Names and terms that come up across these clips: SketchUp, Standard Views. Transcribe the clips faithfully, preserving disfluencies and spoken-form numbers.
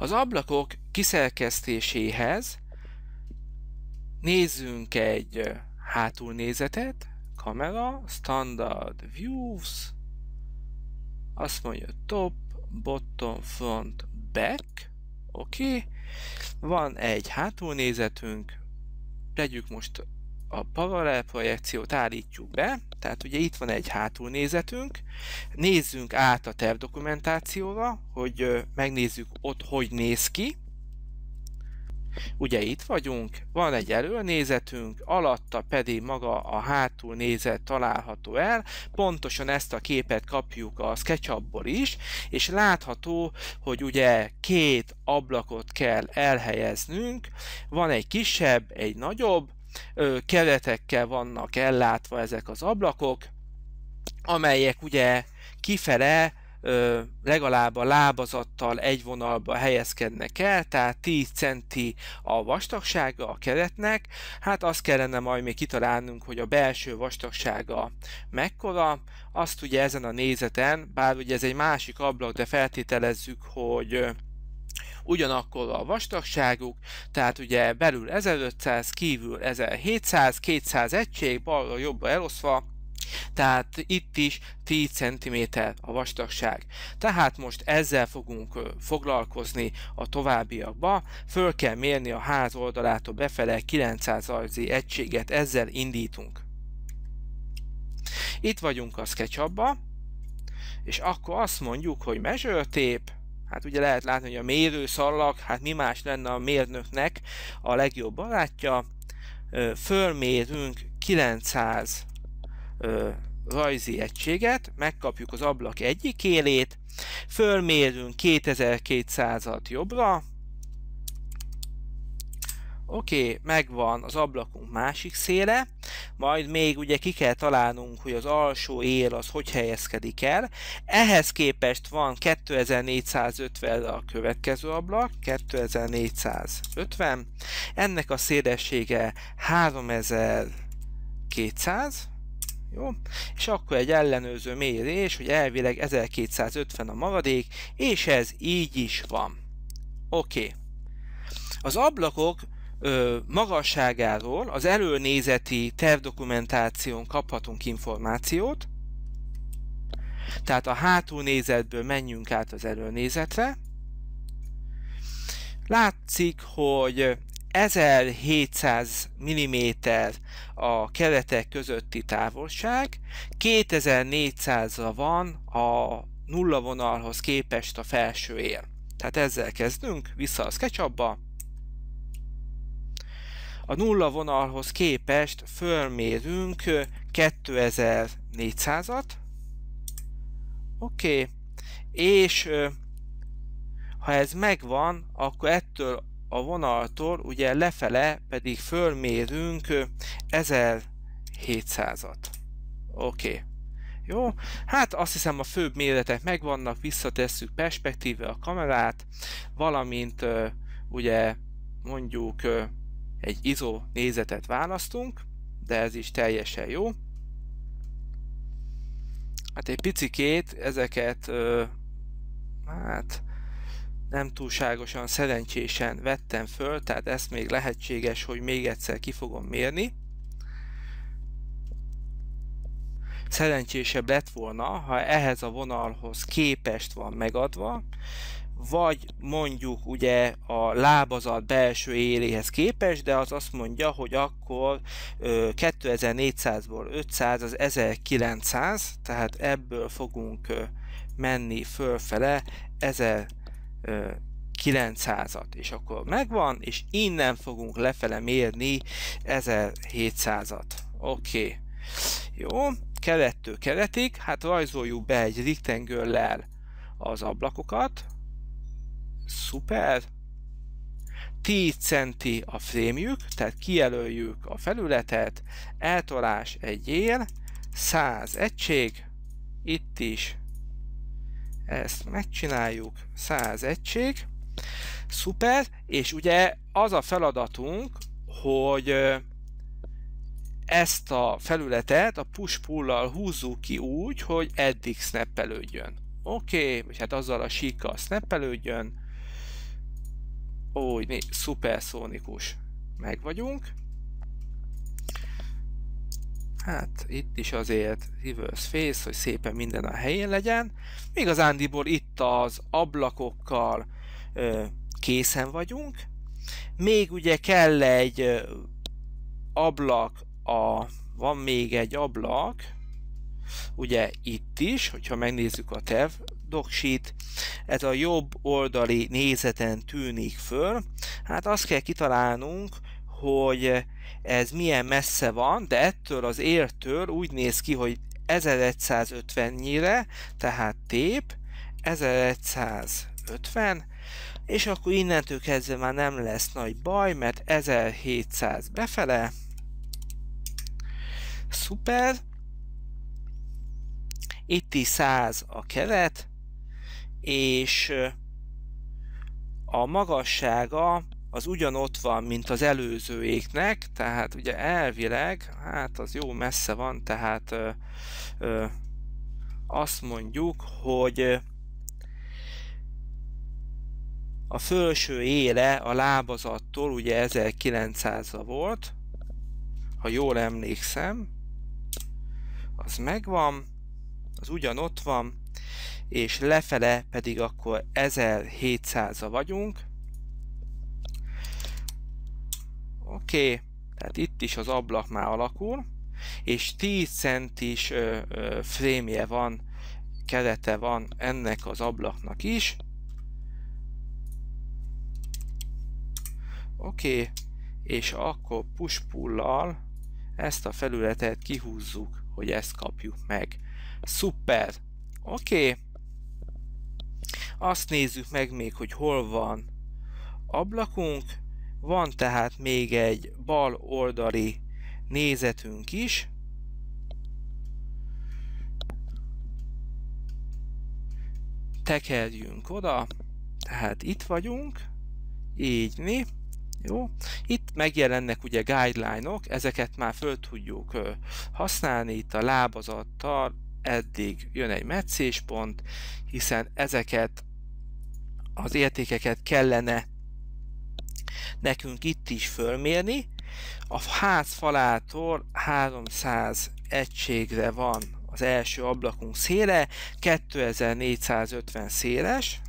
Az ablakok kiszerkesztéséhez nézzünk egy hátulnézetet, kamera, Standard Views, azt mondja top, bottom, front, back, oké, okay. Van egy hátulnézetünk, tegyük most a paralel projekciót, állítjuk be, tehát ugye itt van egy hátulnézetünk, nézzünk át a tervdokumentációra, hogy megnézzük ott, hogy néz ki. Ugye itt vagyunk, van egy előnézetünk, alatta pedig maga a hátulnézet található el, pontosan ezt a képet kapjuk a SketchUp-ból is, és látható, hogy ugye két ablakot kell elhelyeznünk, van egy kisebb, egy nagyobb, keretekkel vannak ellátva ezek az ablakok, amelyek ugye kifele legalább a lábazattal egy vonalba helyezkednek el, tehát tíz centi a vastagsága a keretnek. Hát azt kellene majd még kitalálnunk, hogy a belső vastagsága mekkora. Azt ugye ezen a nézeten, bár ugye ez egy másik ablak, de feltételezzük, hogy ugyanakkor a vastagságuk, tehát ugye belül ezerötszáz, kívül ezerhétszáz, kétszáz egység, balra-jobbra eloszva, tehát itt is tíz centiméter a vastagság. Tehát most ezzel fogunk foglalkozni a továbbiakba, föl kell mérni a ház oldalától befele kilencszáz rajzi egységet, ezzel indítunk. Itt vagyunk a SketchUp-ba, és akkor azt mondjuk, hogy measure tape. Hát ugye lehet látni, hogy a mérőszallag, hát mi más lenne a mérnöknek a legjobb barátja. Fölmérünk kilencszáz rajzi egységet, megkapjuk az ablak egyik élét, fölmérünk kétezer-kétszázat jobbra, oké, okay, megvan az ablakunk másik széle, majd még ugye ki kell találnunk, hogy az alsó él az hogy helyezkedik el. Ehhez képest van kétezer-négyszázötvenre a következő ablak, kétezer-négyszázötven, ennek a szélessége háromezer-kétszáz, jó, és akkor egy ellenőrző mérés, hogy elvileg ezerkétszázötven a maradék, és ez így is van. Oké. Okay. Az ablakok ö, magasságáról az előnézeti tervdokumentáción kaphatunk információt, tehát a hátulnézetből menjünk át az előnézetre. Látszik, hogy ezerhétszáz milliméter a keretek közötti távolság, kétezer-négyszázra van a nulla vonalhoz képest a felső él. Tehát ezzel kezdünk, vissza a SketchUp-ba. A nulla vonalhoz képest fölmérünk kétezer-négyszázat. Oké, okay. És ha ez megvan, akkor ettől a vonaltól ugye lefele pedig fölmérünk ezerhétszázat. Oké. Okay. Jó, hát azt hiszem a főbb méretek megvannak, visszatesszük perspektíve a kamerát, valamint uh, ugye mondjuk uh, egy izó nézetet választunk, de ez is teljesen jó. Hát egy picikét ezeket uh, hát nem túlságosan szerencsésen vettem föl, tehát ezt még lehetséges, hogy még egyszer ki fogom mérni. Szerencsésebb lett volna, ha ehhez a vonalhoz képest van megadva, vagy mondjuk ugye a lábazat belső éléhez képest, de az azt mondja, hogy akkor kétezer-négyszázból ötszáz az ezerkilencszáz, tehát ebből fogunk menni fölfele ezerkilencszázat, és akkor megvan, és innen fogunk lefele mérni ezerhétszázat. Oké, okay. Jó. Kerettől keretig, hát rajzoljuk be egy rectangle-lel az ablakokat, szuper, tíz centi a frémjük, tehát kijelöljük a felületet, eltolás egy él, száz egység, itt is ezt megcsináljuk, száz egység, szuper, és ugye az a feladatunk, hogy ezt a felületet a push-pull-lal húzzuk ki úgy, hogy eddig snappelődjön. Oké, okay, és hát azzal a síkkal snappelődjön. Ó, mi szuperszónikus. Meg vagyunk. Hát itt is azért reverse face, hogy szépen minden a helyén legyen. Igazándiból itt az ablakokkal ö, készen vagyunk. Még ugye kell egy ö, ablak, a, van még egy ablak, ugye itt is, hogyha megnézzük a tev doksit, ez a jobb oldali nézeten tűnik föl. Hát azt kell kitalálnunk, hogy ez milyen messze van, de ettől az értől úgy néz ki, hogy ezerszázötvennyire, tehát tép, ezerszázötven, és akkor innentől kezdve már nem lesz nagy baj, mert ezerhétszáz befele, szuper, itt is száz a keret, és a magassága az ugyanott van, mint az előzőéknek, tehát ugye elvileg, hát az jó messze van, tehát ö, ö, azt mondjuk, hogy a felső éle a lábazattól ugye ezerkilencszázra volt, ha jól emlékszem, az megvan, az ugyanott van, és lefele pedig akkor ezerhétszázra vagyunk. Oké, okay. Tehát itt is az ablak már alakul, és tíz centis ö, ö, frémje van, kerete van ennek az ablaknak is. Oké, okay. És akkor push-pull-lal ezt a felületet kihúzzuk, hogy ezt kapjuk meg. Szuper! Oké, okay. Azt nézzük meg még, hogy hol van ablakunk. Van tehát még egy bal oldali nézetünk is. Tekerjünk oda, tehát itt vagyunk, így mi. Jó. Itt megjelennek ugye guideline-ok, ezeket már föl tudjuk használni, itt a lábazattal eddig jön egy metszéspont, hiszen ezeket az értékeket kellene nekünk itt is fölmérni. A ház falától háromszáz egységre van az első ablakunk széle, kétezer-négyszázötven széles.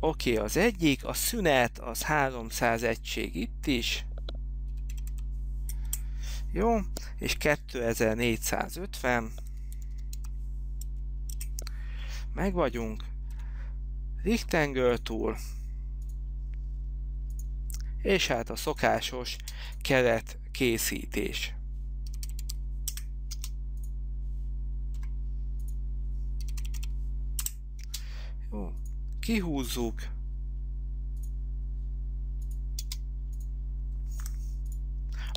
Oké, okay, az egyik, a szünet az háromszáz egység itt is. Jó, és kétezer-négyszázötven. Meg vagyunk. Rectangle tool. És hát a szokásos keret készítés. Jó, kihúzzuk.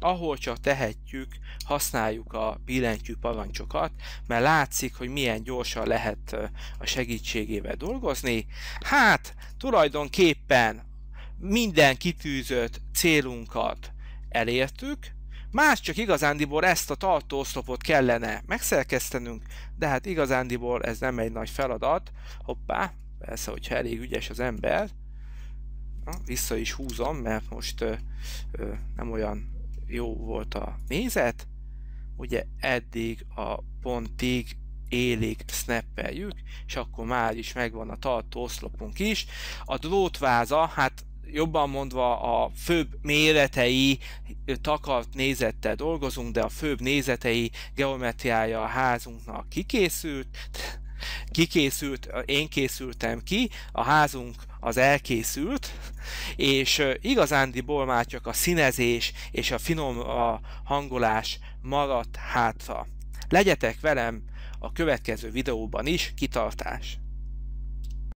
Ahol csak tehetjük, használjuk a billentyű parancsokat, mert látszik, hogy milyen gyorsan lehet a segítségével dolgozni. Hát, tulajdonképpen minden kitűzött célunkat elértük, más csak igazándiból ezt a tartóoszlopot kellene megszerkesztenünk, de hát igazándiból ez nem egy nagy feladat. Hoppá, persze, hogyha elég ügyes az ember. Na, vissza is húzom, mert most ö, ö, nem olyan jó volt a nézet. Ugye eddig a pontig élig snappeljük, és akkor már is megvan a tartóoszlopunk is. A drótváza, hát jobban mondva a főbb méretei takart nézettel dolgozunk, de a főbb nézetei geometriája a házunknak kikészült, kikészült, én készültem ki, a házunk az elkészült, és igazándiból már csak a színezés és a finom a hangolás maradt hátra. Legyetek velem a következő videóban is, kitartás!